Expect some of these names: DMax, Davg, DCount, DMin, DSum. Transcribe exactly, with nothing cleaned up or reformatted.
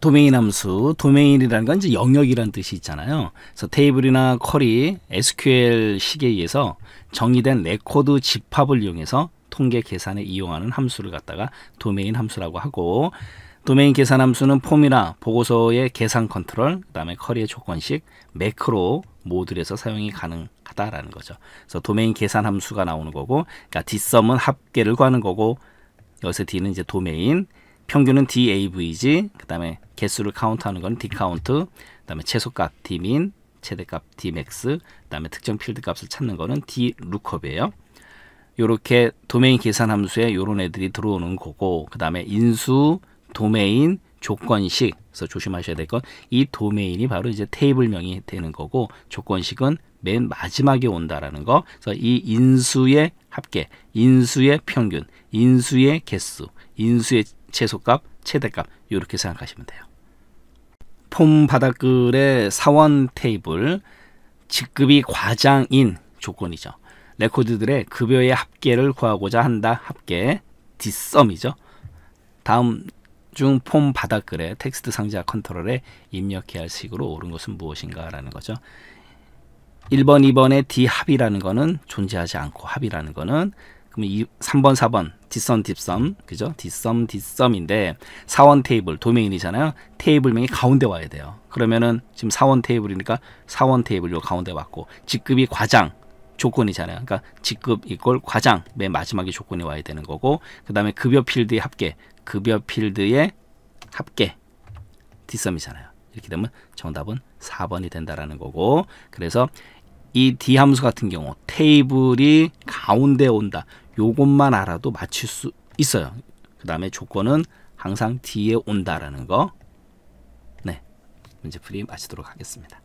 도메인 함수, 도메인이라는 건 이제 영역이라는 뜻이 있잖아요. 그래서 테이블이나 쿼리, 에스큐엘 식에 의해서 정의된 레코드 집합을 이용해서 통계 계산에 이용하는 함수를 갖다가 도메인 함수라고 하고, 도메인 계산 함수는 폼이나 보고서의 계산 컨트롤, 그 다음에 쿼리의 조건식, 매크로 모듈에서 사용이 가능하다라는 거죠. 그래서 도메인 계산 함수가 나오는 거고, 그러니까 디썸은 합계를 구하는 거고, 여기서 D는 이제 도메인, 평균은 DAVG, 그 다음에 개수를 카운트하는 건 DCount, 그 다음에 최소값 DMin, 최대값 DMax, 그 다음에 특정 필드 값을 찾는 거는 DLOOKUP이에요. 요렇게 도메인 계산 함수에 요런 애들이 들어오는 거고, 그 다음에 인수, 도메인, 조건식, 그래서 조심하셔야 될 건 이 도메인이 바로 이제 테이블명이 되는 거고, 조건식은 맨 마지막에 온다라는 거. 그래서 이 인수의 합계, 인수의 평균, 인수의 개수, 인수의 최소값, 최대값, 이렇게 생각하시면 돼요. 폼 바닥글의 사원 테이블, 직급이 과장인 조건이죠. 레코드들의 급여의 합계를 구하고자 한다. 합계, 디썸이죠. 다음 중 폼 바닥글의 텍스트 상자 컨트롤에 입력해야 할 식으로 옳은 것은 무엇인가 라는 거죠. 일 번, 이 번의 D합이라는 거는 존재하지 않고, 합이라는 거는 삼 번, 사 번 DSum, DSum, 그죠? DSum, DSum인데 사원 테이블, 도메인이잖아요. 테이블명이 가운데 와야 돼요. 그러면은 지금 사원 테이블이니까 사원 테이블 요 가운데 왔고, 직급이 과장, 조건이잖아요. 그러니까 직급 이꼴 과장, 맨 마지막에 조건이 와야 되는 거고, 그 다음에 급여 필드의 합계, 급여 필드의 합계, DSum이잖아요. 이렇게 되면 정답은 사 번이 된다라는 거고, 그래서 이 D 함수 같은 경우 테이블이 가운데 온다, 요것만 알아도 맞출 수 있어요. 그 다음에 조건은 항상 D에 온다라는 거. 네, 문제풀이 마치도록 하겠습니다.